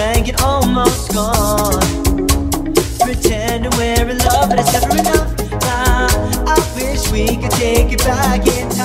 drank it, almost gone. Pretending we're in love, but it's never enough. I wish we could take it back in time.